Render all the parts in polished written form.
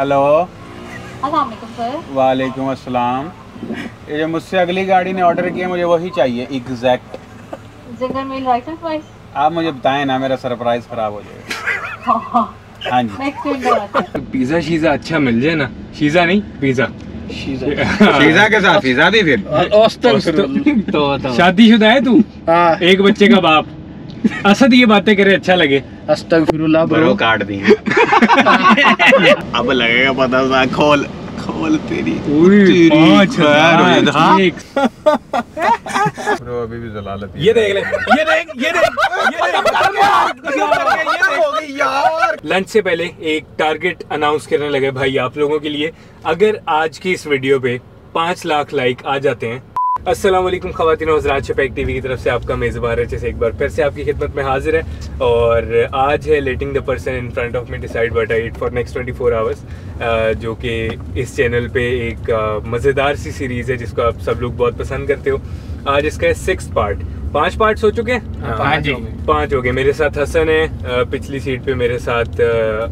Hello अस्सलाम वालेकुम अस्सलाम। ये जो मुझसे अगली गाड़ी ने ऑर्डर किया मुझे वही चाहिए exact. Zinger meal right and fries. आप मुझे बताएं ना, मेरा सरप्राइज खराब हो जाएगा। हाँ जी पिज़्ज़ा शीज़ा अच्छा मिल जाए ना। शीज़ा नहीं पिज़्ज़ा शीज़ा के साथ पिज़्ज़ा भी फिर तो शादीशुदा है तू। एक बच्चे का बाप। असद ये बातें करे अच्छा लगे। अस्तगफिरुल्लाह ब्रो काट दी। अब लगेगा पता सा। खोल खोल तेरी ब्रो अभी भी जलालत। ये देख ले यार। लंच से पहले एक टारगेट अनाउंस करने लगे भाई आप लोगों के लिए। अगर आज की इस वीडियो पे 5 लाख लाइक आ जाते हैं। अस्सलाम वालेकुम ख़वातीन और हज़रात, चपेक टीवी की तरफ से आपका मेज़बान अच्छे से एक बार फिर से आपकी खिदमत में हाजिर है। और आज है letting the person in front of me decide what I eat for next 24 hours, जो कि इस चैनल पे एक मज़ेदार सी सीरीज़ है जिसको आप सब लोग बहुत पसंद करते हो। आज इसका है 6th पार्ट। 5 पार्ट्स हो चुके हैं। 5 हो गए। मेरे साथ हसन है, पिछली सीट पे मेरे साथ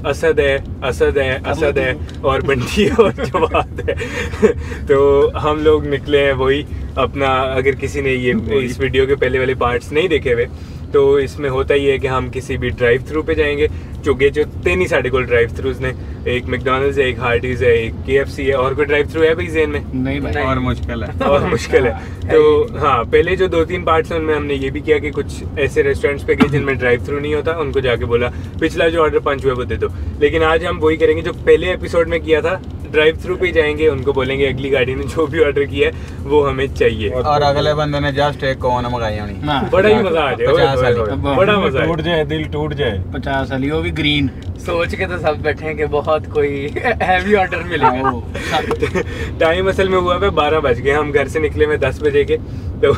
असद है और बंटी और जवाद है। तो हम लोग निकले हैं वही अपना। अगर किसी ने ये इस वीडियो के पहले वाले पार्ट्स नहीं देखे हुए तो इसमें होता ही है कि हम किसी भी ड्राइव थ्रू पे जाएंगे। चुके जो तीन ही साढ़े को ड्राइव थ्रूज ने, एक मैकडॉनल्ड्स है, एक हार्डीज है, एक केएफसी है। और कोई ड्राइव थ्रू है भाई जेन में? नहीं भाई, और मुश्किल है तो हाँ, पहले जो 2-3 पार्ट्स हैं उनमें हमने ये भी किया कि कुछ ऐसे रेस्टोरेंट्स पे गए जिनमें ड्राइव थ्रू नहीं होता, उनको जाके बोला पिछला जो ऑर्डर 5 हुआ वो दे दो। लेकिन आज हम वही करेंगे जो पहले एपिसोड में किया था। ड्राइव थ्रू पे जाएंगे, उनको बोलेंगे अगली गाड़ी ने जो भी ऑर्डर किया है वो हमें चाहिए। और अगले बंदे ने जस्ट एक कोन मंगाई होनी। बड़ा ही मजा आ जाए, बड़ा मजा टूट जाए, दिल टूट जाए। 50 साल वो भी ग्रीन सोच के तो सब बैठे हैं कि बहुत कोई हैवी ऑर्डर मिलेगा। टाइम असल में हुआ है 12 बज गए। हम घर से निकले में 10 बजे के, तो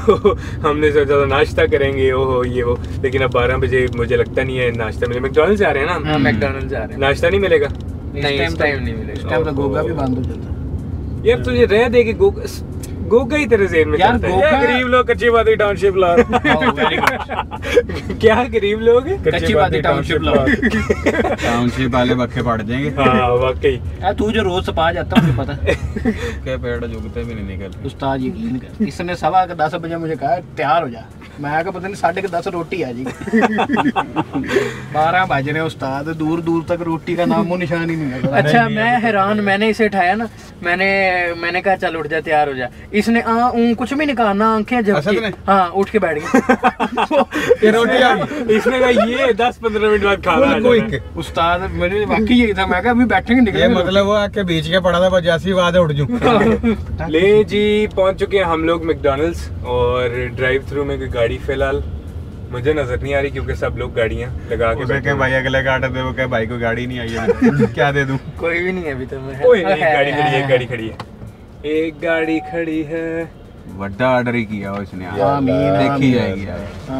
हमने सोचा था नाश्ता करेंगे ओहो ये वो, लेकिन अब 12 बजे मुझे लगता नहीं है नाश्ता मिलेगा। मैकडॉनल्ड्स जा रहे हैं ना? मैकडॉनल्ड्स जा रहे हैं। नाश्ता नहीं मिलेगा? नहीं मिलेगा। गोगा भी बंद हो जाता यार। तुझे रह दे के गोगा ही तेरे जेल में यार। गरीब लोग कच्ची बादी टाउनशिप ला क्या गरीब लोग कच्ची बादी टाउनशिप ला टाउनशिप वाले बक्के पड़ जाएंगे। हाँ वाकई यार, तू जो रोज सपा जाता मुझे पता क्या पेड़ जुगते भी नहीं निकल। उस्ताद यकीन कर, इसने 10:15 बजे मुझे कहा तैयार हो जा। मैं आके पता नहीं 10:30 रोटी आ जाएगी। 12 बज रहे उस्ताद, दूर दूर तक रोटी का नामो निशान ही नहीं। अच्छा मैं हैरान, मैंने इसे उठाया ना, मैंने कहा चल उठ जा तैयार हो जा। इसने कुछ भी नहीं कहा ना, आंखें झपकी। हाँ उठ के बैठ गए रोटी। इसने कहा ये 10-15 मिनट बाद खाना है। उस्ताद मेरे वाकई यही था। मैं कहा अभी बैठेंगे निकले, मतलब वो आके बीच के पड़ा था बस, जैसी बात है उठ जाऊं। ले जी पहुंच चुके हैं हम लोग मैकडॉनल्ड्स और ड्राइव थ्रू में कोई गाड़ी फिलहाल मुझे नजर नहीं आ रही क्योंकि सब लोग गाड़ियाँ लगा के बैठे। भाई अगले गाड़ी पे वो कहे भाई कोई गाड़ी नहीं आई है क्या दे दूं? कोई भी नहीं है अभी तो। एक गाड़ी खड़ी है। बड़ा ऑर्डर ही किया उसने। आमीन देखी जाएगी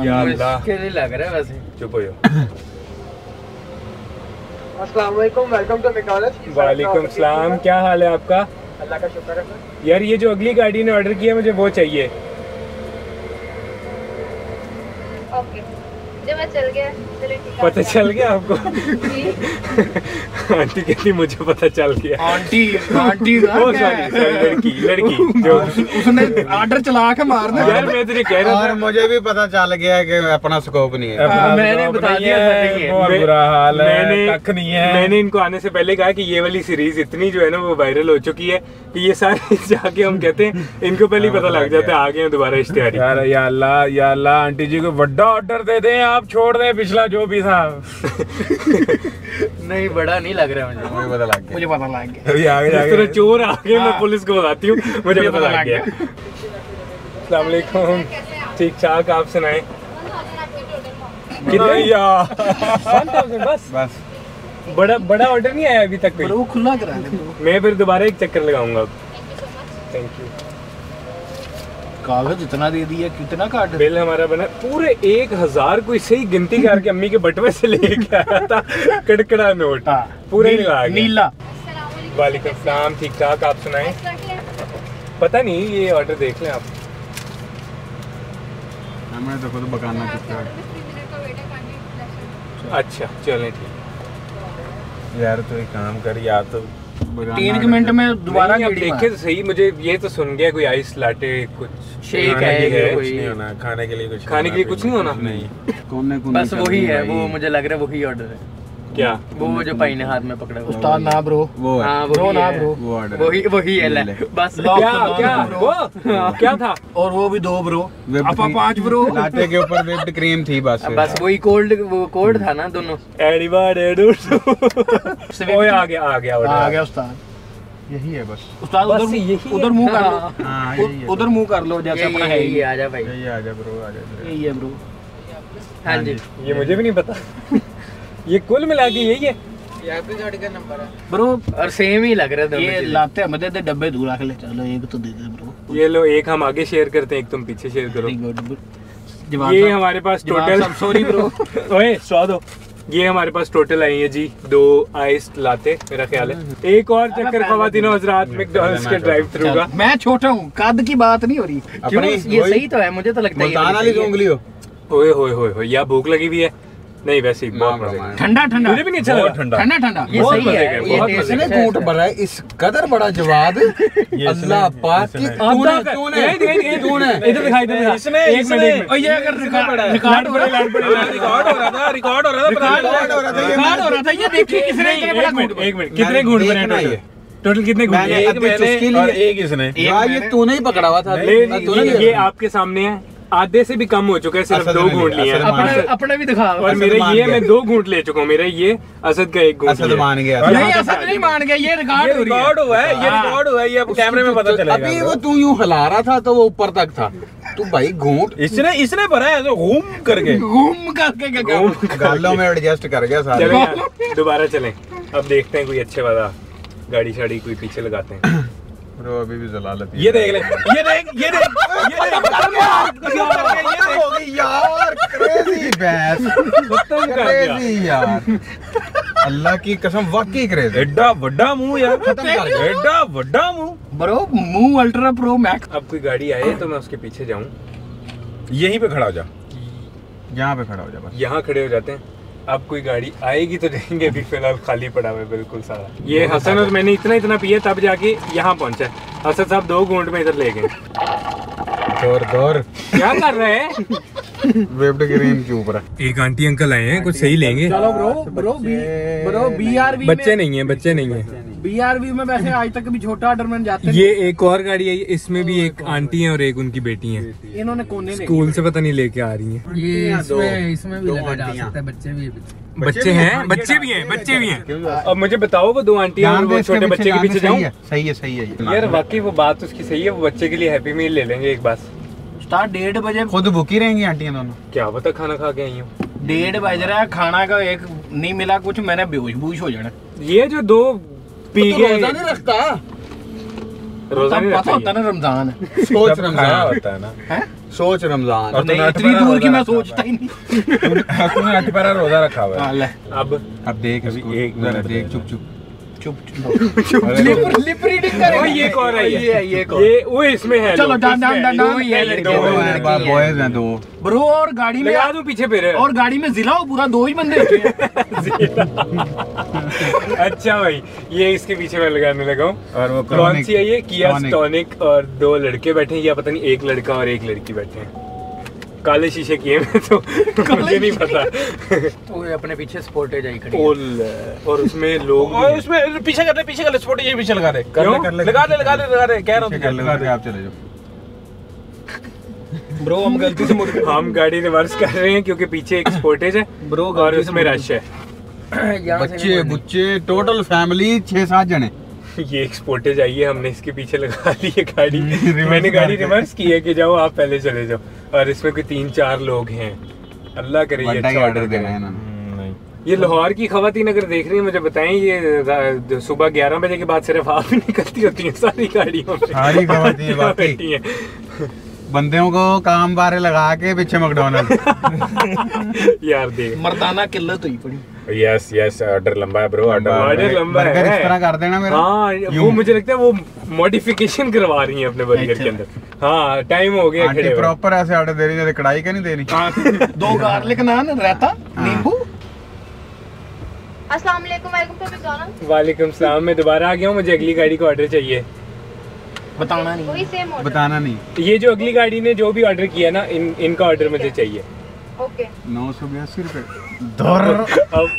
यार। इसके लिए लग रहा है वैसे। चुप हो जाओ। अस्सलाम वालेकुम, वेलकम टू मैकडॉनल्ड्स। वालेकुम सलाम, क्या हाल है आपका? अल्लाह का शुक्र है। यार ये जो अगली गाड़ी ने ऑर्डर किया मुझे वो चाहिए। पता चल गया आपको? आंटी कहती मुझे पता चल गया। आंटी लड़की जो उसने ऑर्डर चला के मार दिया। यार मैं तुझे कह रहा था मुझे भी पता चल गया कि अपना स्कोप नहीं है। मैंने बता दिया बहुत बुरा हाल है, तक नहीं है। मैंने इनको आने से पहले कहा कि ये वाली सीरीज इतनी जो है ना वो वायरल हो चुकी है कि ये सारे जाके हम कहते हैं इनको पहले ही पता लग जाता है। आ गए दोबारा इश्तेहार। यार या अल्लाह आंटी जी को बड़ा ऑर्डर दे दें आप, छोड़ दें पिछला जो भी था। नहीं बड़ा नहीं लग रहा है मुझे। मुझे पता लग गया अभी आगे जाके। तेरा चोर आ गया। मैं पुलिस को बताती हूँ मुझे पता लग गया। अस्सलाम वालेकुम, ठीक ठाक, आप सुनाएं? कितना यार 1000 बस। बड़ा ऑर्डर नहीं आया अभी तक कोई। वो खुला करा दे, मैं फिर दोबारा एक चक्कर लगाऊंगा। Thank you. कागज इतना दे दिया, कितना काट बिल हमारा बना पूरे 1000 कोई सही गिनती करके अम्मी के बटवे से लेके आया था। कड़कड़ा नोट पूरे नीला। वालेकुम सलाम, ठीक ठाक, आप सुनाएं? पता नहीं ये ऑर्डर देख लें आप। हमें तो खुद बकाना कितना। अच्छा चलें ठीक। यार तो एक काम कर, या तो 3 मिनट में दोबारा देखे तो सही। मुझे ये तो सुन गया कोई आइस लाटे कुछ शेक है खाने के लिए, कुछ खाने के लिए कुछ नहीं होना, नहीं बस वही है वो मुझे लग रहा है वही ऑर्डर है क्या वो जो पाई ने हाथ में पकड़ा उस्ताद ना ब्रो वो है। हाँ, ब्रो ना ब्रो वो ऑर्डर वही है ले बस क्या क्या वो क्या था और वो भी 2 ब्रो अपा 5 ब्रो लाटे के ऊपर व्हिप्ड क्रीम थी बस वही कोल्ड वो कोल्ड था ना दोनों एडीबार एडू ओए आ गया ऑर्डर आ गया उस्ताद यही है बस उस्ताद उधर मुंह कर लो। हां उधर मुंह कर लो जैसे अपना है ये आ जा भाई ये आ जा ब्रो आ जा यही है ब्रो। हां जी ये मुझे भी नहीं पता ये कुल मिला के यही है यार का नंबर है ब्रो और सेम ही लग रहा है ये लाते मदद दे डब्बे दूर रख ले चलो एक तो दे दे ब्रो ये लो एक हम आगे शेयर करते हैं एक तुम पीछे शेयर करो। ये हमारे पास टोटल सॉरी ब्रो ओए सौ दो ये हमारे पास टोटल आई है जी 2 आइस लाते मेरा ख्याल है। एक और चक्कर ख्वातीनो हजरात मैकडॉनल्ड्स के ड्राइव थ्रू का। मैं छोटा हूँ कद की बात नहीं हो रही ये सही तो है मुझे तो लगता है या भूख लगी हुई है नहीं वैसे ही बहुत ठंडा ठंडा मुझे भी नहीं ठंडा ये सही है बहुत इसने घूंट भरा है इस कदर बड़ा जवाब अल्लाह पाक की तूने इधर दिखाई दे इसने एक ये अगर रिकॉर्ड हो रहा था ये देखिए किसने कितने घूंट बनाया ये टोटल कितने घूंट एक इसने ये तूने ही पकड़ा हुआ था ये आपके सामने है आधे से भी कम हो चुका है सिर्फ 2 घूंट लिए अपना भी दिखा और मेरा ये मैं 2 घूंट ले चुका हूँ मेरा ये असद का 1 घूंट असद मान गया नहीं असद नहीं मान गया ये रिकॉर्ड हुआ है ये कैमरे में पता चलेगा। अभी वो तू यूं हिला रहा था तो वो ऊपर तक था तू भाई घूंट इसने भरा है तो घूम करके गालों में एडजस्ट कर गया सारे। दोबारा चलें अब देखते हैं कोई अच्छे वाला गाड़ी शाड़ी कोई पीछे लगाते हैं ब्रो अभी भी जलालत ये देख ले ये देख हो गई यार क्रेजी बहस खत्म कर दिया अल्लाह की कसम वाकई क्रेजी एड्डा बड़ा मुंह यार खत्म कर दिया ब्रो मुंह अल्ट्रा प्रो मैक्स। अब कोई गाड़ी आए तो मैं उसके पीछे जाऊं यहीं पे खड़ा हो जा यहाँ पे खड़ा हो जा बस यहाँ खड़े हो जाते हैं। अब कोई गाड़ी आएगी तो देखेंगे अभी फिलहाल खाली पड़ा हुआ बिल्कुल सारा ये हसन और मैंने इतना पिया तब जाके यहाँ पहुँचा हसन साहब 2 घूंट में इधर ले गए क्या कर रहे हैं वेप्ड क्रीम के ऊपर। एक आंटी अंकल आए हैं कुछ सही लेंगे चलो ब्रो बीआरवी बच्चे नहीं है बीआरवी में वैसे आज तक कभी छोटा ऑर्डर में जाते हैं। ये एक और गाड़ी है इसमें भी एक आंटी है और एक उनकी बेटी है इन्होंने कोने स्कूल से पता नहीं लेके आ रही है ये इसमें भी लगा जा सकता है बच्चे भी हैं। अब मुझे बताओ वो 2 आंटियां और वो छोटे बच्चे के पीछे जाऊं सही है यार वाकई वो बात उसकी सही है वो बच्चे के लिए हैप्पी मील ले लेंगे एक बार 1:30 बजे खुद भूखी रहेंगी आंटियां दोनों क्या पता खाना खा के आई हूँ 1:30 बज रहा है खाना का एक नहीं मिला कुछ मैंने बेहोश हो जाना। ये जो 2 पी के रोजा नहीं रखता पता होता ना रमजान है सोच रमजान और इतनी दूर की मैं सोचता ही नहीं 8 बार रोजा रखा हुआ है। अब देख चुप लिप रीडिंग कर ये कौन है ये वो इसमें है चलो बॉयज हैं 2 ब्रो और गाड़ी में लगा दूं पीछे फिर और गाड़ी में जिला हो पूरा 2 ही बंदे अच्छा भाई ये इसके पीछे मैं लगाने लगा हूं और वो कौन सी है ये किया टॉनिक और 2 लड़के बैठे हैं या पता नहीं एक लड़का और एक लड़की बैठे हैं काले शीशे किए में तो मुझे नहीं पता तो अपने पीछे स्पोर्टेज आई खड़ी और उसमें लोग और उसमें पीछे कर ले स्पोर्टेज ये पीछे लगा रहे कह रहा हूं आप चले जाओ ब्रो हम गलती से हम गाड़ी रिवर्स कर रहे हैं क्योंकि पीछे एक स्पोर्टेज है ब्रो और उसमें रश है बच्चे टोटल फैमिली 6-7 जने ये एक स्पोर्टेज आई है हमने इसके पीछे लगा ली है गाड़ी मैंने गाड़ी रिवर्स की है कि जाओ आप पहले चले जाओ और इसमें कोई 3-4 लोग हैं अल्लाह करे ये अच्छा ऑर्डर दे रहे हैं। ये लाहौर की खवातीन अगर देख रही है मुझे बताएं ये सुबह 11 बजे के बाद सिर्फ आप ही निकलती होती है सारी गाड़ियों में बंदियों को काम बारे लगा के पीछे मैकडॉनल्ड्स यार देख मर्दाना किल्लत हुई पड़ी यस ऑर्डर लंबा है ब्रो ऑर्डर लंबा है इस तरह कर देना मेरा हां वो मुझे लगता है वो मॉडिफिकेशन करवा रही है अपने बर्गर के अंदर हां टाइम हो गया खड़े प्रॉपर ऐसे ऑर्डर दे रही है जैसे कढ़ाई का नहीं दे रही 2 गार्लिक नान रायता नींबू अस्सलाम वालेकुम, वेलकम टू मैकडॉनल्ड्स। वालेकुम सलाम, मैं दोबारा आ गया हूँ, मुझे अगली गाड़ी का ऑर्डर चाहिए। बताना नहीं, वही सेम ऑर्डर बताना नहीं। ये जो अगली गाड़ी ने जो भी ऑर्डर किया ना, इनका ऑर्डर मुझे चाहिए। ओके 982 रुपए।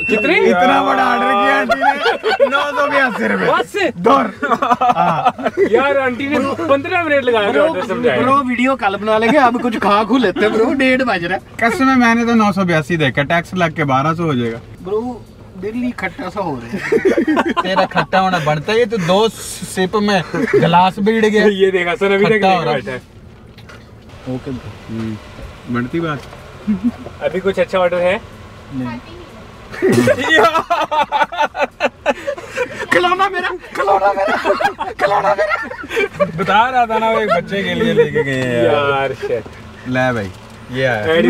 कितने? इतना बड़ा ऑर्डर किया आंटी ने, 982 रुपए बस दौर। यार आंटी ने 15 मिनट लगाया ऑर्डर समझाया। ब्रो वीडियो कल बना लेंगे, अब कुछ खा खू लेते हैं ब्रो, 1:30 बज रहा है। कैसे में मैंने तो 982 देखा, टैक्स लग के 1200 हो जाएगा। ब्रो दिल्ली खट्टा सा हो रहा है। तेरा खट्टा होना बढ़ता है, ये तो 2 सिप में गिलास भीड़ गया। ये देखा सर अभी तक बैठा है। ओके बढ़ती बात। अभी कुछ अच्छा ऑर्डर है? खिलौना मेरा, खिलौना मेरा, खिलौना मेरा। बता रहा था ना वो एक बच्चे के लिए लेके गए हैं यार। ले भाई ये मेरा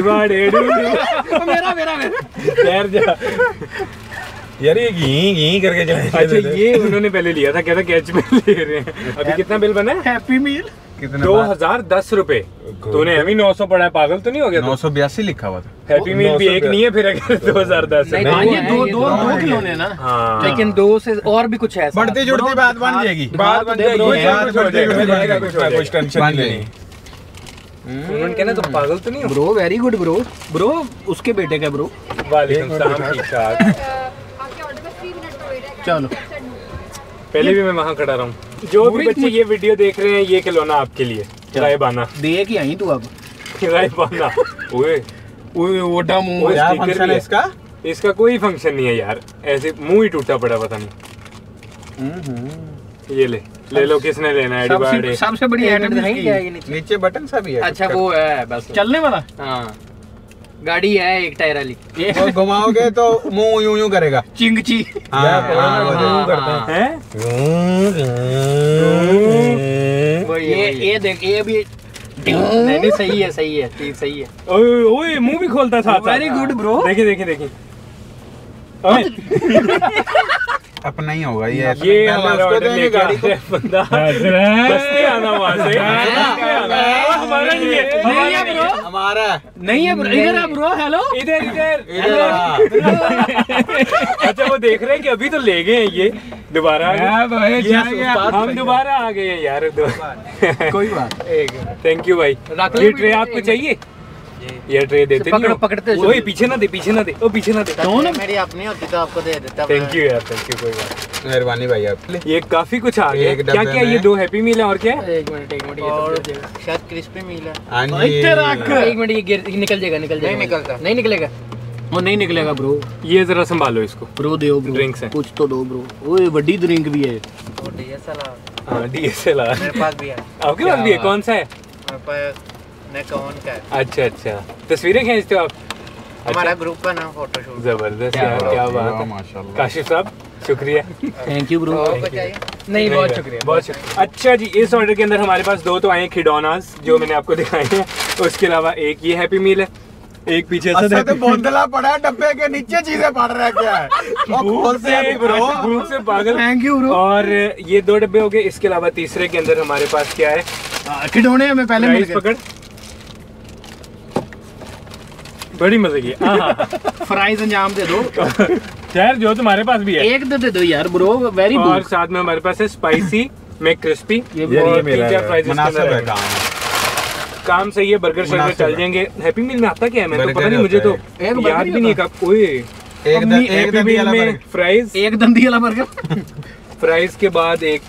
मेरा मेरा जा। यार ये घी घी करके जाए। अच्छा ये उन्होंने पहले लिया था, कहता कैच में ले रहे हैं। अभी कितना बिल बना है? हैप्पी मील 2010 रुपए। तूने अभी 900 पड़ा है, पागल तो नहीं हो गया? 982 लिखा हुआ था। हैप्पी मील भी एक नहीं है फिर, अगर 2010 है दो खिलौने ना, लेकिन 2 से और भी कुछ है। बढ़ती जुड़ती बात बन जाएगी, बात बन जाएगी। कहना तो पागल तो नहीं हो bro. Very good bro, bro उसके बेटे का ब्रो। वालेकुम सलाम, ठीक ठाक। आपके ऑर्डर में 3 मिनट का वेट है। चलो पहले भी मैं वहाँ खड़ा रहा हूँ। जो भी बच्चे ये वीडियो देख रहे हैं, ये खिलौना आपके लिए। रायबाना दे के आई तू अब रायबाना। ओए ओए ओटा मुंह, क्या फंक्शन है इसका? इसका कोई फंक्शन नहीं है यार, ऐसे मुंह ही टूटा पड़ा पता नहीं। ये ले लो, किसने लेना है? सबसे बड़ी आइटम नहीं है, नीचे बटन सा भी है। अच्छा वो है बस चलने वाला। हाँ गाड़ी है एक टायर वाली, घुमाओगे तो मुंह यूं यूं करेगा, चिंगची। यूं करता है ये देख, ये भी नहीं सही है, सही है, ठीक सही है। ओए ओए मुंह भी खोलता था। वेरी गुड ब्रो, देखिए देखिए देखिए, अपना ही होगा ये हमारा गाड़ी को बंदा बस्ती आना वहाँ से। हमारा नहीं है ब्रो, हमारा नहीं है ब्रो। इधर ब्रो, हेलो इधर इधर। अच्छा वो देख रहे हैं कि अभी तो ले गए हैं, ये दोबारा हम दोबारा आ गए हैं यार। कोई बात, थैंक यू भाई। ये ट्रे आपको चाहिए? ये ट्रे देते नहीं, पकड़ते वही। पीछे ना दे, पीछे ना दे, ओ पीछे ना दे। क्यों ना मेरी अपनी होती तो आपको दे देता। थैंक यू यार, थैंक यू। कोई बात, मेहरबानी भाई आप। ये काफी कुछ आ गया, क्या क्या? ये 2 हैप्पी मील है और क्या? एक मिनट ये शायद क्रिस्पी मील है। हां जी एक मिनट, ये निकल जाएगा, निकल जाएगा। नहीं निकलता, नहीं निकलेगा, वो नहीं निकलेगा ब्रो। ये जरा संभालो इसको ब्रो, दो ब्रो ड्रिंक्स है कुछ तो दो ब्रो। ओए बड़ी ड्रिंक भी है। और डीएसएलआर? हां डीएसएलआर मेरे पास भी है। आपके पास भी है? कौन सा है मेरे पास? कौन का? अच्छा अच्छा, तस्वीरें खींचते हो आप? हमारा ग्रुप का नाम फोटोशूट। जबरदस्त यार, क्या बात है माशाल्लाह। काशिफ साहब शुक्रिया, थैंक यू ब्रो। नहीं बहुत शुक्रिया, बहुत शुक्रिया। अच्छा जी, इस ऑर्डर के अंदर हमारे पास 2 तो आए खिडोनास जो मैंने आपको दिखाए हैं, उसके अलावा एक ये हैप्पी मील है, एक पीछे से तो बोंदला पड़ा है डब्बे के नीचे, चीजें पड़ रहा है क्या है भूख से पागल। Thank you bro. और ये 2 डब्बे हो गए। इसके अलावा तीसरे के अंदर हमारे पास क्या है? खिडौने हमें पहले मिल गए, पकड़ बड़ी मजे की। फ्राइज अंजाम दे दो यार, जो तुम्हारे पास भी है एक दे दो यार ब्रो। Very good. और साथ में हमारे पास है स्पाइसी में क्रिस्पी, ये है काम सही है। बर्गर शर्गर चल जाएंगे। हैप्पी मील में आता क्या है? मैं तो पता नहीं, मुझे तो याद भी नहीं कब। ओए एक दंदी वाला बर्गर, फ्राइज एक दंदी वाला बर्गर, फ्राइज के बाद एक,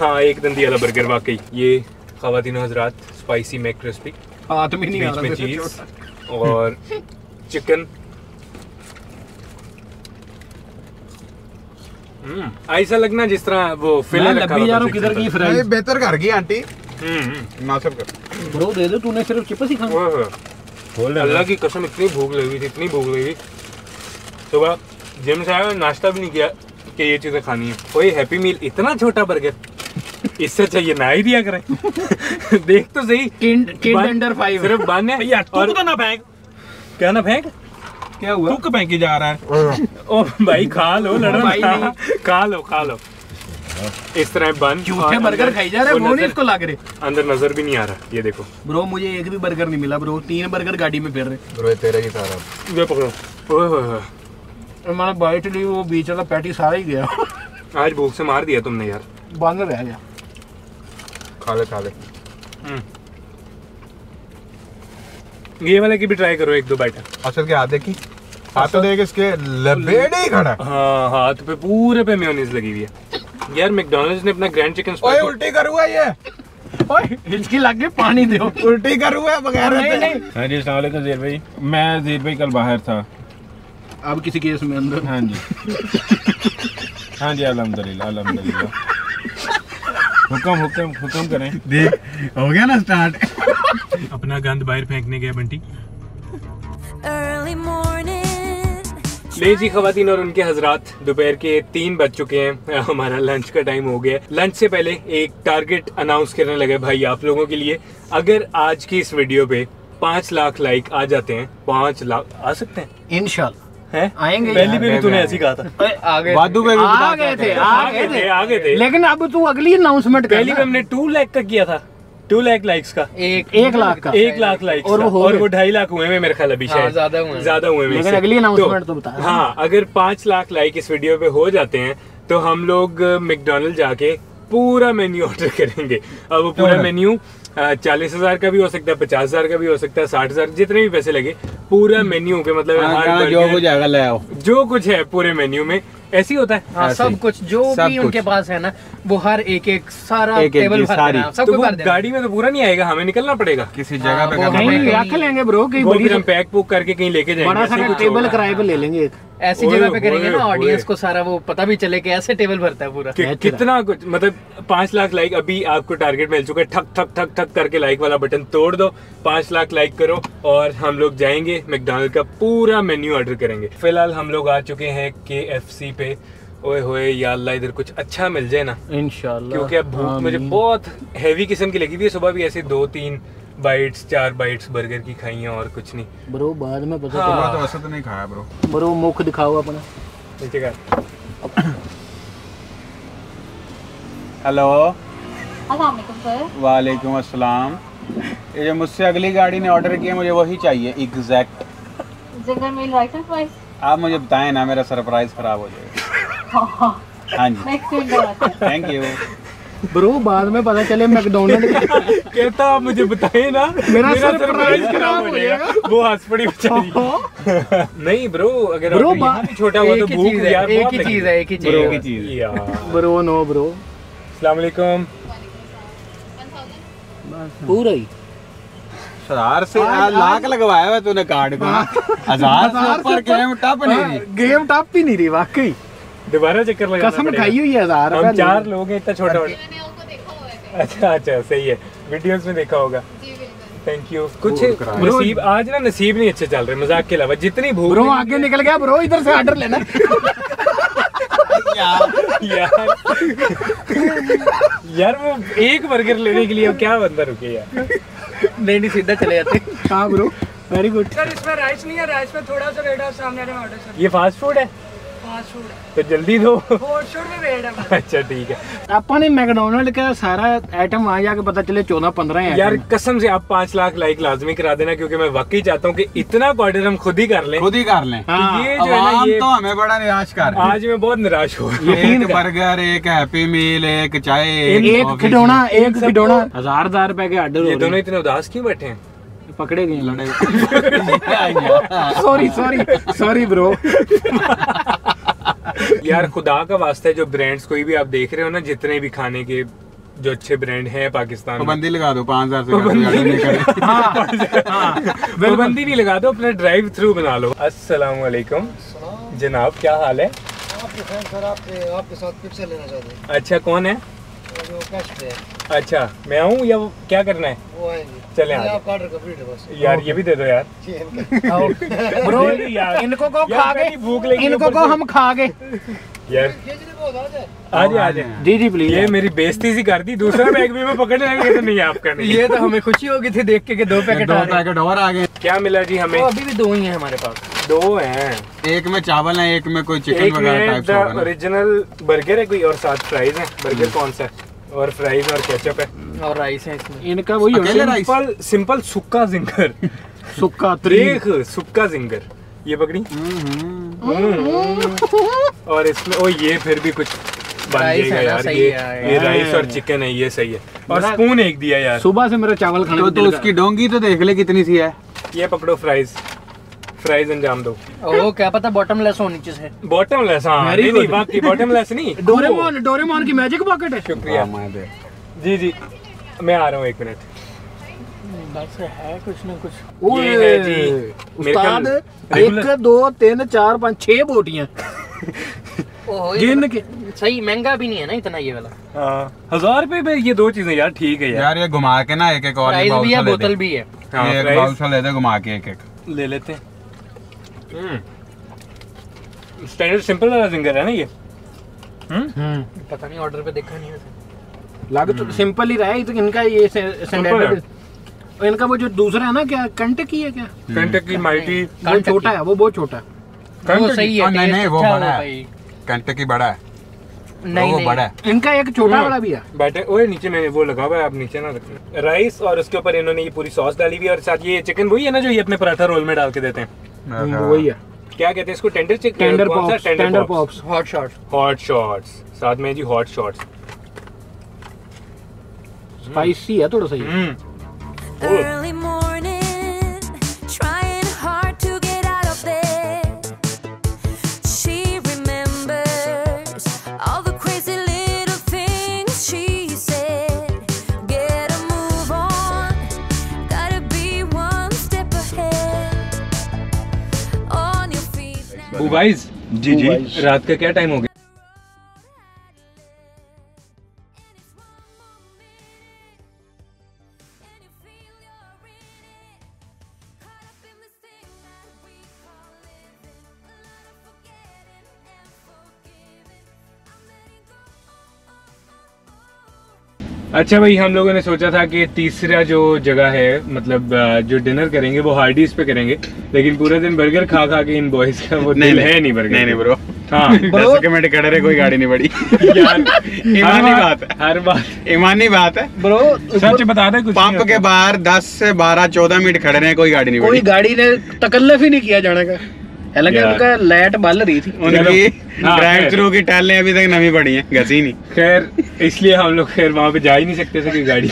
हाँ एक दंदी वाला बर्गर। वाकई ये ख्वातीन हजरात स्पाइसी में क्रिस्पी, हाथ में नहीं आ रहा चीज, और चिकन, ऐसा लगना जिस तरह वो फिल्म किधर की फ्राई। बेहतर कर गई आंटी, नासब कर ब्रो दे दो। तूने सिर्फ चिप्स ही खाए, अल्लाह की कसम इतनी भूख लगी थी, इतनी भूख लगी। सुबह जिम से आया, नाश्ता भी नहीं किया कि ये चीजें खानी है। कोई हैप्पी मील इतना छोटा बर्गर, इससे चाहिए ना ही दिया करें। देख तो सही, किड अंडर 5 सिर्फ बन है यार। तू तो ना फेंक, क्या ना फेंक, क्या हुआ? तू फेंकी जा रहा है। ओ भाई खा लो, लड़ो भाई नहीं, खा लो खा लो। इस तरह बन झूठे बर्गर खाई जा रहा है, वो नहीं इसको लग रहे, अंदर नजर भी नहीं आ रहा। ये देखो ब्रो, मुझे एक भी बर्गर नहीं मिला ब्रो, 3 बर्गर गाड़ी में फिर रहे ब्रो। तेरा ही सारा ये पकड़ो। ओए होए मैंने बाइट ली, वो बीच वाला पैटी सारा ही गया। आज भूख से मार दिया तुमने यार, बांदर रह गया। खा ले ये वाले की भी ट्राई करो एक दो बाइट। असल के हाथ देखी, हाथ तो देख इसके लपेट ही खड़ा। हाँ हाथ पे पूरे पे मेयोनीज लगी हुई है यार। मैकडॉनल्ड्स ने अपना ग्रैंड चिकन स्पाइस। उल्टी कर हुआ ये, ओए हिचकी लग गई, पानी दो। उल्टी कर हुआ बगैर। हाँ जी अस्सलाम वालेकुम ज़हीर भाई। मैं ज़हीर भाई कल बाहर था, अब किसी केस में अंदर। हाँ जी हाँ जी अल्हम्दुलिल्लाह अल्हम्दुलिल्लाह। हुकम हुकम हुकम करें। देख हो गया ना स्टार्ट। अपना गंद बाहर फेंकने गया बंटी। ले जी खवातीन और उनके हजरात, दोपहर के 3 बज चुके हैं, हमारा लंच का टाइम हो गया। लंच से पहले एक टारगेट अनाउंस करने लगे भाई आप लोगों के लिए। अगर आज की इस वीडियो पे 5 लाख लाइक आ जाते हैं, 5 लाख आ सकते हैं इंशाल्लाह। है? आएंगे। पहली पे भी तूने ऐसी कहा था। आ गए थे। लेकिन अब तू अगली अनाउंसमेंट। पहली पे हमने 2 लाख का किया था, 2 लाख लाइक्स का, 1 लाख का, 1 लाख लाइक्स, और वो 2.5 लाख हुए मेरे ख्याल अभी शायद ज्यादा हुए। लेकिन अगली अनाउंसमेंट तो बता। हाँ अगर 5 लाख लाइक इस वीडियो पे हो जाते हैं तो हम लोग मैकडॉनल्ड जाके पूरा मेन्यू ऑर्डर करेंगे। अब वो पूरा मेन्यू 40,000 का भी हो सकता है, 50,000 का भी हो सकता है, 60,000, जितने भी पैसे लगे पूरा मेन्यू के मतलब जो कुछ है पूरे मेन्यू में ऐसी होता है। हाँ, सब कुछ जो सब भी कुछ। उनके पास है ना वो हर एक सारा टेबल तो गाड़ी में तो पूरा नहीं आएगा, हमें निकलना पड़ेगा किसी जगह पे रख लेंगे ब्रो। हम पैक पुक करके कहीं लेके जाएंगे, टेबल किराए पे ले लेंगे, ऐसी जगह पे करेंगे ना ऑडियंस को सारा वो पता भी चले कि ऐसे टेबल भरता है पूरा कितना कुछ। मतलब 5 लाख लाइक अभी आपको टारगेट मिल चुका है। ठक ठक ठक ठक करके लाइक वाला बटन तोड़ दो, 5 लाख लाइक करो और हम लोग जाएंगे मैकडॉनल्ड का पूरा मेन्यू ऑर्डर करेंगे। फिलहाल हम लोग आ चुके हैं KFC पे। ओए होए या अल्लाह इधर कुछ अच्छा मिल जाए ना इंशाल्लाह, क्योंकि अब भूख मुझे बहुत हैवी किस्म की लगी थी। सुबह भी ऐसे 2-3 बाइट्स 4 बाइट्स बर्गर की खाई हैं और कुछ नहीं ब्रो। बाद में पता चला तो ऐसा तो नहीं खाया ब्रो। ब्रो मुख दिखाओ अपना, नीचे कर। हेलो अस्सलाम वालेकुम सर। वालेकुम अस्सलाम। ये जो मुझसे अगली गाड़ी ने ऑर्डर किया मुझे वही चाहिए exact. Zinger meal rice and fries. आप मुझे बताएं ना, मेरा सरप्राइज खराब हो जाएगा। हाँ जी थैंक यू ब्रो। बाद में पता चले मैकडॉनल्ड कहता आप मुझे बताएं ना मेरा सरप्राइज खराब हो जाएगा। वो हंसपड़ी बेचारी। नहीं ब्रो अगर यहाँ भी छोटा हुआ तो भूख यार एक ही चीज है, एक ही चीज यार ब्रो। नो ब्रो अस्सलाम वालेकुम। पूरा ही से लाख लगवाया हुआ तूने कार्ड को। 1000 गेम टॉप भी नहीं रही वाकई। दोबारा चक्कर लगा, कसम खाई हुई है। 1000 हम 4 लोग हैं, इतना छोटा। अच्छा अच्छा सही है, वीडियोस में देखा होगा। Thank you. कुछ नसीब आज ना नसीब नहीं अच्छे चल रहे मजाक के अलावा। जितनी भूख ब्रो आगे निकल गया ब्रो, इधर से ऑर्डर लेना यार वो एक बर्गर लेने के लिए अब क्या बंदा रुके यार। नहीं सीधा चले जाते। हाँ ब्रो वेरी गुड सर। इसमें राइस नहीं है, राइस में थोड़ा सा रेड है सामने वाले में ऑर्डर सर। ये फास्ट फूड है। फास्ट फूड है तो जल्दी दो। फास्ट फूड में रेड है। अच्छा ठीक है। आपने मैकडॉनल्ड का सारा आइटम वहाँ जाके पता चले 14-15 है यार। कसम से आप 5 लाख लाइक लाजमी करा देना, क्योंकि मैं वाकई चाहता हूँ कि इतना ऑर्डर हम खुद ही कर लें। ये जो है ना ये तो हमें बड़ा निराश कर। आज मैं बहुत निराश हो रहा हूँ। 1 बर्गर, एक हैप्पी मील, एक चाय, एक खिडौना, एक खिडौना। 1000-1000 रुपए के ऑर्डर। दोनों इतने उदास क्यों बैठे हैं? पकड़े गए लड़ाई। सॉरी ब्रो यार खुदा का वास्ता है, जो ब्रांड्स कोई भी आप देख रहे हो ना, जितने भी खाने के जो अच्छे ब्रांड हैं पाकिस्तान में, पाबंदी लगा दो 5000 पाबंदी नहीं लगा दो, अपना ड्राइव थ्रू बना लो। अस्सलाम वालेकुम जनाब, क्या हाल है? आपके साथ पिक्चर लेना चाहते हैं। अच्छा कौन है? अच्छा मैं आऊँ या वो क्या करना है? वो चले आप ऑर्डर कंप्लीट है बस। यार ये भी दे दो यार ब्रो। इनको को खा गए भूख लगी, इनको को हम खा गए यार। आ जाए जी प्लीज। ये मेरी बेइज्जती सी कर दी। दूसरा बैग भी मैं पकड़ने लगा तो नहीं आपका नहीं। ये तो हमें खुशी होगी थी देख के कि 2 पैकेट और आ गए। क्या मिला जी हमें? अभी भी 2 ही है हमारे पास। 2 है, एक में चावल है, एक में कोई चिकन वगैरह। ओरिजिनल बर्गर है कोई और साथ फ्राइज है। बर्गर कौन सा है? और फ्राइज और केचप है और राइस है इसमें। इनका वही सिंपल सुक्का जिंगर, सुक्का जिंगर ये पकड़ी और इसमें ओ ये फिर भी कुछ बन जाएगा यार, ये राइस और चिकन है, ये सही है। और स्पून एक दिया यार, सुबह से मेरा चावल खाने को तो उसकी डोंगी तो देख ले कितनी सी है। ये पकड़ो फ्राइज, फ्राइज अंजाम दो। ओ क्या पता बॉटमलेस होनी चाहिए, बॉटमलेस हाँ नहीं बाकी बॉटमलेस नहीं, डोरेमोन डोरेमोन की मैजिक पॉकेट है। शुक्रिया जी जी, मैं आ रहा हूँ 1 मिनट। है कुछ ना कुछ ये है जी उस्ताद, 1 2 3 4 5 6 बोटियां के। सही महंगा भी नहीं है ना इतना ये वाला, 1000 रुपए में ये 2 चीजें यार ठीक है यार। ये घुमा के ना एक एक और बोतल भी है, एक बाउल लेते घुमा के एक एक ले लेते। स्टैंडर्ड सिंपल वाला सिंगर है ना ये, पता नहीं ऑर्डर पे देखा नहीं है, लागे तो सिंपल ही रहा है इनका। ये इनका वो जो दूसरा है ना क्या कंटकी है, क्या कंटकी माइटी, वो छोटा है, वो बहुत छोटा है। वो सही है, नहीं नहीं वो बड़ा है, कंटकी बड़ा है, नहीं वो बड़ा है। इनका एक छोटा वाला भी है। बैठे ओए नीचे मैंने वो लगा हुआ है, आप नीचे ना रखना। राइस और उसके ऊपर इन्होंने ये पूरी सॉस डाली हुई है और साथ ये चिकन वही है ना जो ये अपने पराठा रोल में डाल के देते हैं, वही है। क्या कहते हैं इसको, tender tender pops, hot shots, hot shots साथ में जी, हॉट शॉट्स स्पाइसी है थोड़ा सा ये। Early morning, trying hard to get out of bed. She remembers all the crazy little things she said. Get a move on, gotta be one step ahead. On your feet now. Boo guys, जी जी रात का क्या time हो गया? अच्छा भाई, हम लोगों ने सोचा था कि तीसरा जो जगह है मतलब जो डिनर करेंगे वो हार्डीज पे करेंगे, लेकिन पूरा दिन बर्गर खा खा के इन बॉयज का वो नहीं है, नहीं बर्गर नहीं ब्रो, हाँ 10 मिनट खड़े रहे कोई गाड़ी नहीं बढ़ी यार। ईमानी बात है, हर बात ईमानी बात है ब्रो, सच बता दे। पंप के बाहर 10 से 12 14 मिनट खड़े रहे कोई गाड़ी नहीं, कोई गाड़ी ने तकल्लफ ही नहीं किया जाने का। हालांकि उनका लाइट बल रही थी, उनकी ड्राइव थ्रू की टहलें अभी तक नमी पड़ी हैं, घसी नहीं। खैर इसलिए हम लोग खैर वहाँ पे जा ही नहीं सकते थे कि गाड़ी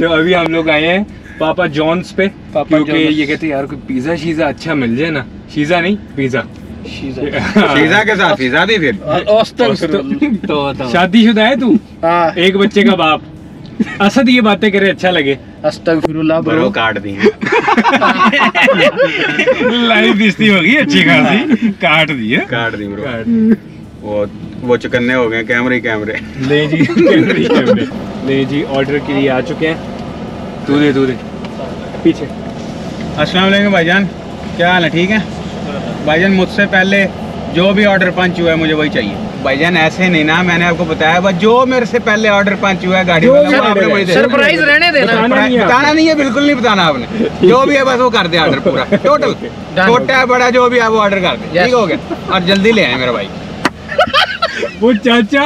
तो अभी हम लोग आए हैं पापा जॉन्स पे, क्योंकि ये कहते हैं यार कोई पिज़्ज़ा शीज़ा अच्छा मिल जाए ना, शीज़ा नहीं पिज़्ज़ा, शीज़ा के साथ पिज़्ज़ा भी फिर तो शादीशुदा है तू, एक बच्चे का बाप असद, ये बातें करे अच्छा लगे। अस्तगफिरुल्लाह ब्रो काट दी लाइव बिस्ती होगी अच्छी खासी, काट दी ब्रो वो चुकन्ने हो गए कैमरे ले जी ऑर्डर के लिए आ चुके हैं। तू दे पीछे। अस्सलाम वालेकुम भाईजान, क्या हाल है? ठीक है भाईजान, मुझसे पहले जो भी ऑर्डर पंच हुआ है मुझे वही चाहिए। भाईजान ऐसे नहीं ना, मैंने आपको बताया बस जो मेरे से पहले ऑर्डर पंच हुआ है गाड़ी वाला आपने वही दे। सरप्राइज रहने देना, बताना नहीं है, बिल्कुल नहीं बताना आपने, जो भी है बस वो कर दे ऑर्डर पूरा टोटल, छोटा बड़ा जो भी है वो ऑर्डर कर दे, ठीक हो गया। और जल्दी ले आए मेरा भाई। वो चाचा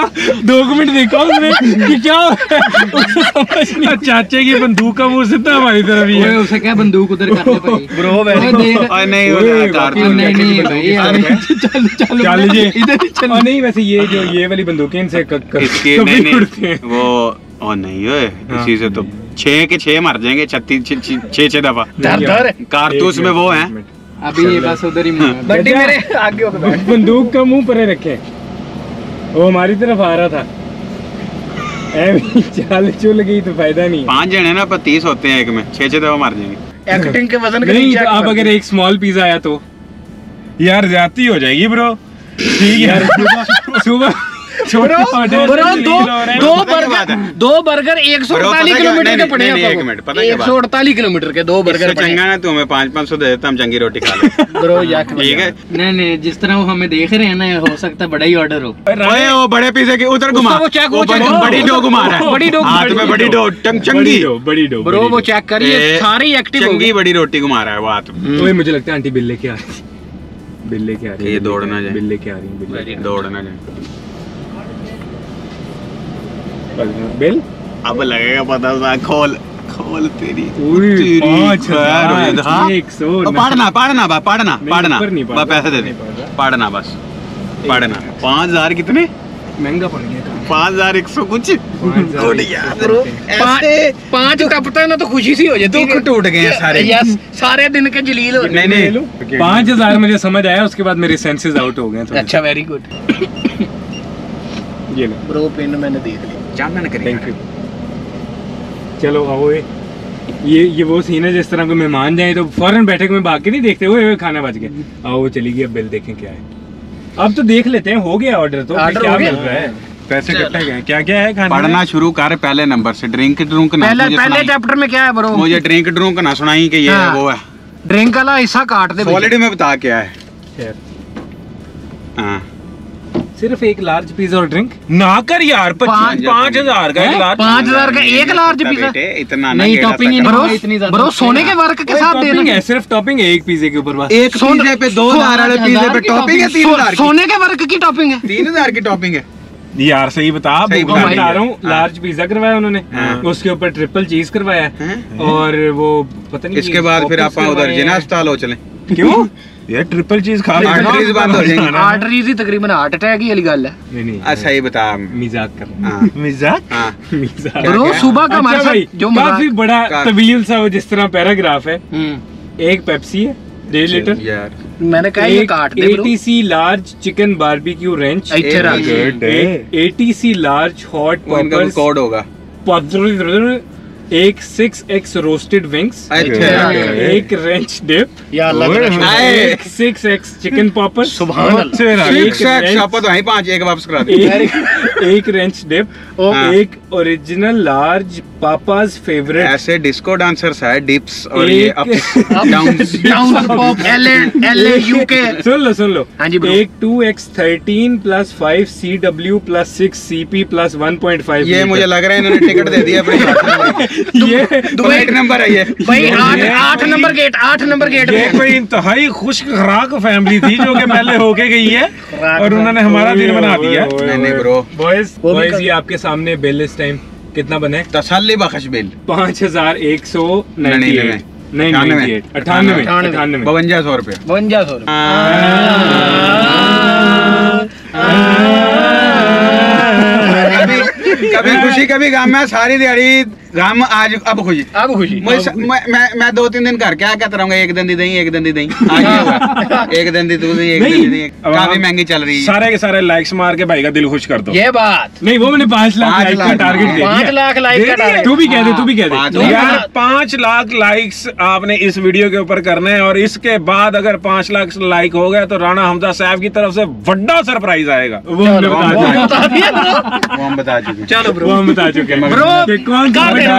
2 मिनट देखा उसने कि क्या समझ नहीं, चाचे की बंदूक का मुंह सीधा हमारी तरफ ही है, उसे क्या बंदूक उधर करने पड़ी ब्रो। नहीं वैसे ये वाली बंदूकें इनसे वो और नहीं है, इसी से तो 6 के 6 मर जाएंगे, 36 6 दफा कारतूस में वो है अभी ये बस उधर ही मेरे आगे बंदूक का मुंह परे रखे, वो हमारी तरफ आ रहा था। चाल चुल गई तो फायदा नहीं, 5 जने ना 30 होते हैं एक में, 6 दफा मार जाएंगे एक्टिंग के वजन के नहीं। आप अगर एक स्मॉल पिज्जा आया तो यार ज्यादती हो जाएगी ब्रो, ठीक यार सुबह दो बर्गर 148 किलोमीटर के पड़े हैं, 148 किलोमीटर के 2 बर्गर। चंगा ना तू हमें 500 दे देता, हम चंगी रोटी खा लेते ब्रो यार, ठीक है। नहीं जिस तरह वो हमें देख रहे हैं ना, हो सकता है बड़ा ही ऑर्डर हो। अरे वो बड़े पिज़्ज़े के उधर घुमा, बड़ी डो घुमा रहा है, बड़ी डो हाथ में, बड़ी डो चंगी बड़ी डो ब्रो वो चेक करिए सारी एक्टिव चंगी बड़ी रोटी घुमा रहा है वो हाथ में। मुझे लगता है आंटी बिल लेके आ रही है, दौड़ना जाए बिल अब लगेगा पता, खोल खोल तेरी पाड़ना बस पाड़ना। 5000 कितने महंगा पड़ गया, 5100 कुछ पाँच का पता ना तो खुशी सी हो जाती, दुख टूट गए सारे सारे दिन के जलील हो। नहीं नहीं 5000 मुझे समझ आया, उसके बाद मेरे सेंसेस आउट हो गए। अच्छा वेरी गुड। ये लो ब्रो पेन मैंने देख लिया, जानना ना करें। Thank you. चलो आओ, ये वो सीन है जिस तरह के मेहमान जाए तो फौरन बैठक में बाकी नहीं देखते हुए खाना बच गया। आओ चली गई, अब बिल देखें क्या है। अब तो देख लेते हैं, हो गया ऑर्डर तो क्या मिल रहा है, पैसे इकट्ठे गए, क्या क्या है खाने। पढ़ना शुरू कर पहले नंबर से। ड्रिंक ड्रूंक ना पहले चैप्टर में क्या है ब्रो, मुझे ड्रिंक ड्रूंक ना सुनाई कि ये वो है। ड्रिंक वाला हिस्सा काट दे, क्वालिटी में बता क्या है। हां सिर्फ एक लार्ज पिज्जा और ड्रिंक ना कर यार। 5000 का एक लार्ज, 5000 का एक लार्ज पिज्जा इतना नहीं। टॉपिंग ब्रो इतनी ज्यादा ब्रो, सोने के वर्क के साथ दे रहे हैं। सिर्फ टॉपिंग है एक पिज्जे के ऊपर, बस एक पिज्जे पे 2000 वाले पिज्जे पे टॉपिंग है 3000 की, सोने के वर्क की टॉपिंग है 3000 की टॉपिंग है। यार सही बता, भूखा बता रहा हूँ। लार्ज पिज्जा करवाया उन्होंने, उसके ऊपर ट्रिपल चीज करवाया और वो पता नहीं। इसके बाद फिर आप उधर जिना अस्पताल हो चले, क्यों ये ट्रिपल चीज खा आर्टरीज बंद हो जाएंगी। आर्टरीज ही तकरीबन हार्ट अटैक ही वाली गल है। नहीं नहीं अच्छा ये बता, मजाक कर रहा हूं। मजाक मजाक ब्रो, सुबह का हमारे साथ जो काफी बड़ा तवील सा वो जिस तरह पैराग्राफ है। एक पेप्सी है 1.5 लीटर यार, मैंने कहा ये काट दे bro. ATC large chicken barbecue ranch, 80C large hot peppers code होगा, 1 6x रोस्टेड विंग्स, एक रेंच डिप, या लग रहा है 6x चिकन पॉपर। सुभान अल्लाह 6x आपको तो यहीं पांच एक वापस करा दे। एक रेंच डिप और एक ओरिजिनल लार्ज पापाज फेवरेट। ऐसे डिस्को डांसर्स है डिप्स और ये ups downs down pop LA UK। सुन लो हां जी ब्रो। एक 2x 13 + 5 CW + 6 CP + 1.5। ये मुझे लग रहा है इन्होंने टिकट दे दिया अपने ये दुबई नंबर है ये भाई। 8 नंबर गेट ये कोई इंतहाई खुश खुराक फैमिली थी जो कि पहले होके गई है और उन्होंने हमारा दिन बना दिया। नहीं ब्रो बॉयज ये आपके सामने बिल इस टाइम कितना बने, तसल्ली बख्श बिल 5,198 कभी खुशी कभी गम है, सारी दिहाड़ी गम आज अब खुशी। मैं 2-3 दिन घर क्या कहता रहूंगा, एक दिन दी आज एक दिन दी। काफी महंगी चल रही है। सारे के सारे लाइक्स मार के भाई का दिल खुश कर दो। ये बात नहीं, वो मैंने 5 लाख लाइक का टारगेट दिया, 5 लाख लाइक का टारगेट। तू भी कह दे यार 5 लाख लाइक्स आपने इस वीडियो के ऊपर करने हैं और इसके बाद अगर 5 लाख लाइक हो गया तो राणा हमजा सैफ की तरफ से बड़ा सरप्राइज आएगा। वो हम बता चुके, चलो ब्रो हम बता चुके हैं ब्रो कर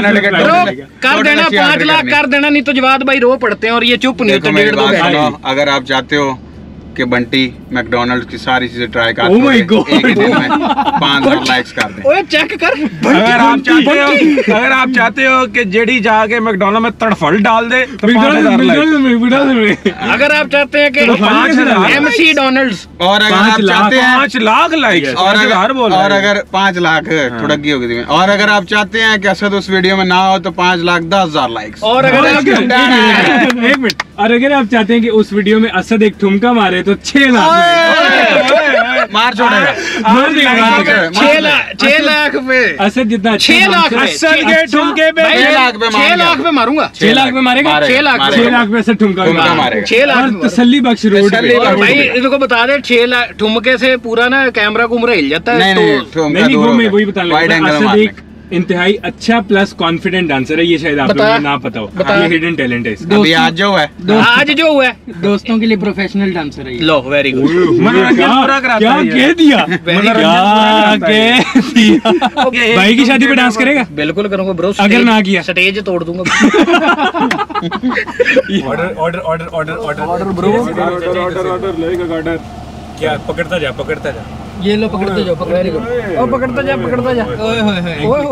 देना 5 लाख कर देना, नहीं तो जवाद भाई रो पड़ते हैं और ये चुप नहीं होते। अगर आप चाहते हो कि बंटी मैकडोनल्ड्स की सारी चीजें ट्राई कर एक दिन में 500 लाइक्स कर दे। ओए चेक कर। अगर आप चाहते हो कि जेडी जाके मैकडोनल्ड में तड़फल डाल दे तो 5000 लाइक। अगर आप चाहते हैं कि एमसी डोनाल्ड्स और अगर आप चाहते हैं 5 लाख लाइक्स और अगर 5 लाख थोड़ी होगी और अगर आप चाहते हैं कि असद उस वीडियो में ना हो तो 5,10,000 लाइक्स। और अगर आप चाहते हैं कि उस वीडियो में असद एक ठुमका मारे तो 6 लाख मार छोड़ेगा। 6 लाख पे असद जितना 6 लाख असद के ठुमके पे 6 लाख पे मारूंगा। 6 लाख पे मारेगा, 6 लाख पे असद ठुमका मारेगा 6 लाख। तसल्ली बख्श रोड भाई इनको बता दे 6 लाख ठुमके से पूरा ना कैमरा घूमरा हिल जाता है। नहीं वो मैं वही बता लूंगा, इंतहाई अच्छा प्लस कॉन्फिडेंट डांसर है, ये शायद आप लोगों को ना पता हो। ये हिडन टैलेंट है इसका। अभी आज जो हुआ है दोस्तों के लिए प्रोफेशनल डांसर है। लो वेरी गुड, मनोरंजन पूरा कराता है। क्या कह दिया, भाई की शादी पे डांस करेगा? बिल्कुल करूंगा ब्रो, अगर ना किया स्टेज तोड़ दूंगा। ऑर्डर ब्रो, ऑर्डर क्या पकड़ता जा ये लो, पकड़ता जा। ओए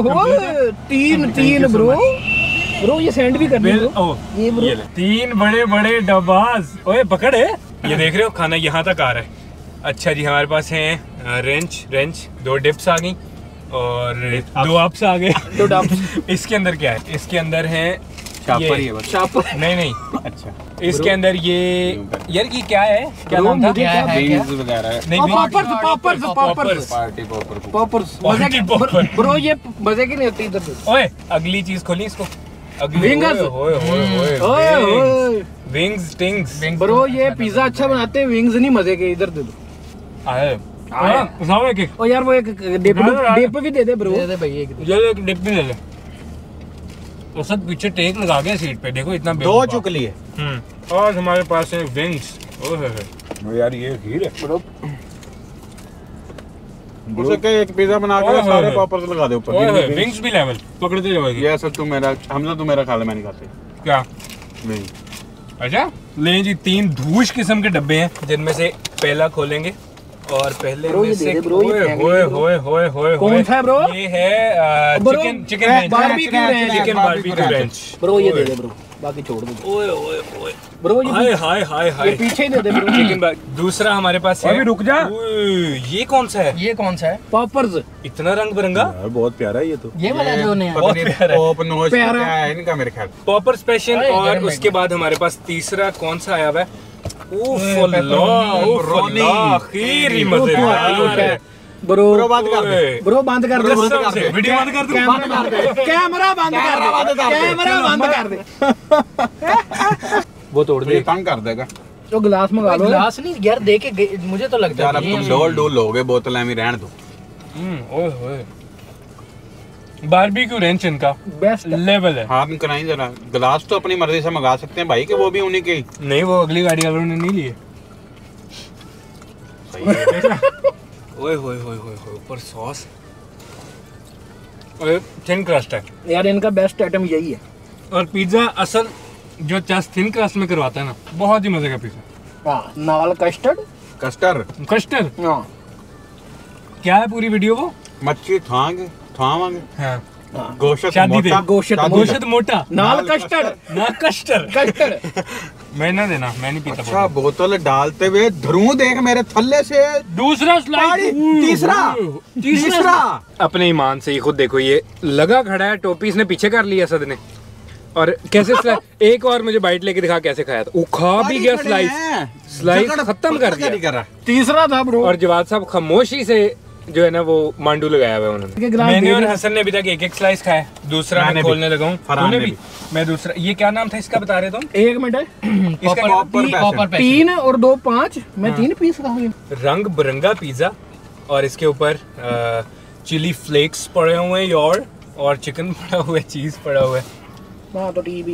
3 ब्रो ये सेंड भी कर दो। ये ब्रो 3 बड़े डब्बाज। ओए पकड़े, ये देख रहे हो खाना यहाँ तक आ रहा है। अच्छा जी हमारे पास है रेंच 2 डिप्स आ गई, और दो अप्स आ गए। इसके अंदर क्या है? इसके अंदर है शापर, ये शापर नहीं नहीं अच्छा इसके अंदर ये यार ये क्या है, क्या नाम था? क्या है बीन्स वगैरह नहीं, poppers poppers party popper poppers मजे ब्रो, ये मजे की नहीं होती इधर। ओए अगली चीज खोली इसको, अगली विंगर्स। ओए ओए ओए विंग्स टिंग्स ब्रो, ये पिज्जा अच्छा बनाते हैं, विंग्स नहीं मजे के। इधर दे दो आए एक। ओ यार वो एक डिप भी दे दे ब्रो, दे दे भाई एक डिप भी दे दे। तो सब पीछे टेक लगा गया सीट पे, देखो इतना दो चुकली है। और हमारे पास है विंग्स। ओह यार ये खीर है ब्रो, एक पिज्जा बना के सारे पॉपर्स लगा दे ऊपर, विंग्स भी लेवल पकड़ते जाओगे। यार सर तू मेरा हमजा, तू मेरा खा ले, मैं नहीं खाते। क्या नहीं अच्छा। ले जी तीन धूश किस्म के डब्बे हैं, जिनमें से पहला खोलेंगे और पहले में से कौन था ब्रो? ये है chicken chicken barbecue ranch, chicken barbecue ranch bro, ये दे दे ब्रो, बाकी छोड़ दो। ओए ओए ओए ब्रो हाय हाय हाय हाय, ये पीछे दे दे ब्रो चिकन। दूसरा हमारे पास है, अभी रुक जा, ये कौन सा है? ये कौन सा है? पॉपर्स। इतना रंग बिरंगा, बहुत प्यारा है ये तो, ये वाला जो नया बहुत प्यारा है, प्यारा है इनका मेरे ख्याल पॉपर स्पेशल। और उसके बाद हमारे पास तीसरा कौन सा आया हुआ है? ब्रो बात कर दे, ब्रो बंद कर दे, वीडियो बंद कर दे, कैमरा बंद कर दे, कैमरा बंद कर दे, वो तोड़ दे, तंग कर देगा। तो गिलास मंगा लो, गिलास नहीं यार दे के, मुझे तो लगता है यार तुम डोल डोल लोगे, बोतल ऐसी रहने दो। ओए होए बारबेक्यू रेंच इनका बेस्ट लेवल है। हाँ कराएं जरा, ग्लास तो अपनी मर्जी से मंगा सकते हैं भाई, कि वो भी उन्हीं के ही। नहीं वो अगली गाड़ी वालों ने नहीं लिए। ओए होए होए होए होए, ऊपर सॉस और थिन क्रस्ट है यार, इनका बेस्ट आइटम यही है। और पिज्जा असल जो चस थिन क्रस्ट में करवाता है ना, बहुत ही मजे का पिज्जा, नाल कस्टर्ड कस्टर्ड कस्टर्ड। क्या है पूरी वीडियो वो मच्छी थांग हाँ। गोश्त मोटा नाल कस्टर्ड ना कस्टर्ड मैं ना देना, मैं नहीं पीता। अच्छा बोतल डालते हुए ध्रुव देख मेरे थल्ले से, दूसरा स्लाइड, तीसरा। अपने ईमान से ही खुद देखो ये लगा खड़ा है, टोपी इसने पीछे कर लिया सद ने, और कैसे एक और मुझे बाइट लेके दिखा कैसे खाया था, वो खा भी गया स्लाइस खत्म कर दिया, तीसरा था ब्रो। और जवाद साहब खामोशी से जो है ना वो मांडू लगाया हुआ है उन्होंने। मैंने और हसन ने अभी तक एक एक स्लाइस खाया, दूसरा मैं खोलने लगा हूं, फरहान ने भी। मैं दूसरा, ये क्या नाम था इसका बता रहे तुम? एक मिनट, इसका पॉपर पैशन। 3 और 2 5, मैं 3 पीस खाऊंगा। रंग बिरंगा पिज्जा, और इसके ऊपर चिली फ्लेक्स पड़े हुए हैं और चिकन पड़ा हुआ है, चीज पड़ा हुआ है। एक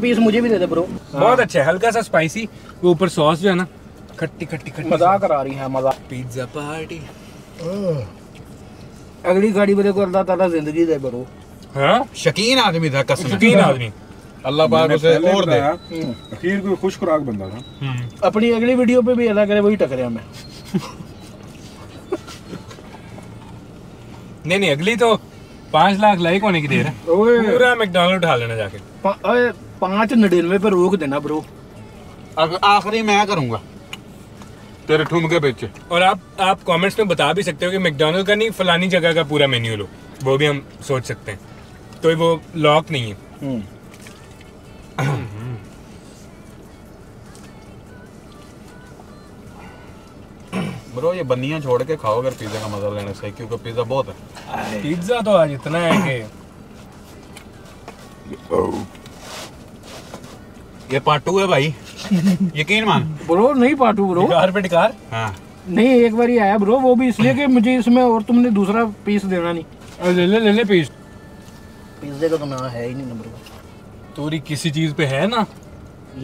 पीस मुझे भी दे दे ब्रो। बहुत अच्छा है, हल्का सा स्पाइसी, वो ऊपर सॉस जो है ना खट्टी खट्टी खट्टी, मजा करा रही है, मजा। Pizza party. अगली गाड़ी मेरे को अल्लाह ताला जिंदगी दे ब्रो। हाँ शकीन आदमी था, कसम शकीन आदमी, अल्लाह पाक उसे और दे। अखीर कोई खुश खुराक बंदा था। अपनी अगली वीडियो पे भी अल्लाह करे वही टकरे हमें। नहीं अगली तो 5 लाख लाइक होने की देर है, पूरा मैकडॉनल्ड उठा लेना जाके। 599 पे रोक देना ब्रो, आखिरी मैं करूंगा तेरे ठुमके पीछे। और आप कमेंट्स में बता भी सकते हो कि मैकडॉनल्ड का नहीं फलानी जगह का पूरा मेन्यू लो, वो भी हम सोच सकते हैं, तो वो लॉक नहीं है। ब्रो ये बनिया छोड़ के खाओ अगर पिज्जा का मजा लेने से, क्योंकि पिज्जा बहुत है। पिज्जा तो आज इतना है कि ये पाटू है भाई, यकीन मान ब्रो। नहीं पाटू ब्रो, कार पे टिकार। हाँ नहीं एक बार ही आया ब्रो, वो भी इसलिए कि मुझे इसमें और तुमने दूसरा पीस देना नहीं। ले ले पीस, पिज्जे का तो ना है ही नहीं ना ब्रो, तोरी किसी चीज पे है ना।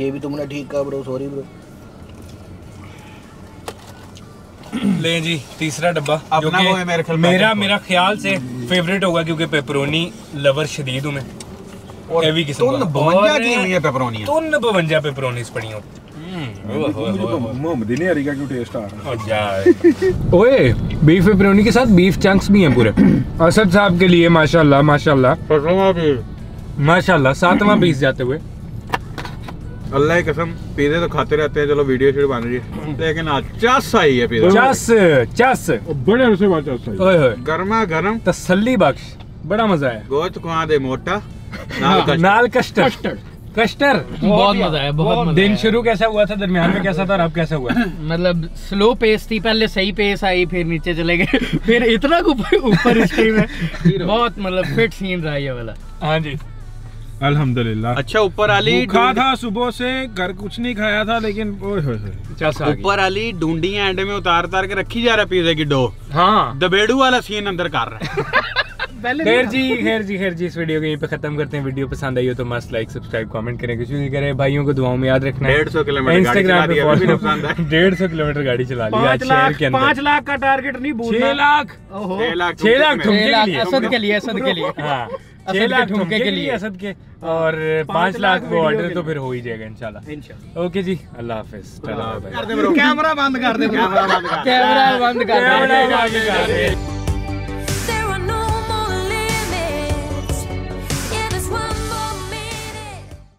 ये भी तुमने ठीक कहा ब्रो, सॉरी ब्रो। ले जी तीसरा डब्बा, जो कि मेरा ख्याल से फेवरेट होगा, क्योंकि पेपरोनी लवर शदीद हूं मैं। और हेवी किस्म का 52 की हुई है पेपरोनी, 52 पेपरोनीस पड़ी हो। मुझे हरी का क्यों टेस्ट आ रहा है। ओए बीफ पेपरोनी के साथ बीफ चंक्स भी हैं पूरे। असद साहब के लिए माशाल्लाह माशाल्लाह माशाल्लाह 7वां पीस जाते हुए। अल्लाह की कसम पिज़्ज़े तो खाते रहते हैं, चलो वीडियो शुरू बन रही है, लेकिन आज चस आई है पिज़्ज़ा, चस बड़े अरसे बाद चस आई है, गर्मा गर्म तसल्ली बख्श, बड़ा मजा आया। गोश्त को दे मोटा नाल कस्टर्ड कस्टर्ड, बहुत मजा आया, बहुत मजा। दिन शुरू कैसा हुआ था, दरमियान में कैसा था और अब कैसा हुआ? मतलब स्लो पेस थी, पहले सही पेस आई, फिर नीचे चले गए, फिर इतना ऊपर स्ट्रीम है, बहुत मतलब फिट सीन रहा ये वाला। हाँ जी अल्हम्दुलिल्लाह। अच्छा ऊपर आली खा था सुबह से, घर कुछ नहीं खाया था, लेकिन ऊपर आली ढूंढिया एंड में उतार उतार के रखी जा रहा है पिज़्ज़े की डो। हाँ दबेड़ू वाला सीन अंदर कर रहा है। खैर जी इस वीडियो को यहीं पे खत्म करते हैं। वीडियो पसंद आई हो तो मस्त लाइक सब्सक्राइब कमेंट करें, कुछ भी करें। भाइयों को दुआओं में याद रखना। 150 किलोमीटर गाड़ी चला ली, 5 लाख का टारगेट नहीं, 6 लाख के लिए और 5 लाख वो ऑर्डर तो फिर हो ही जाएगा इंशाल्लाह। ओके जी अल्लाह हाफिज। कैमरा बंद कर दे,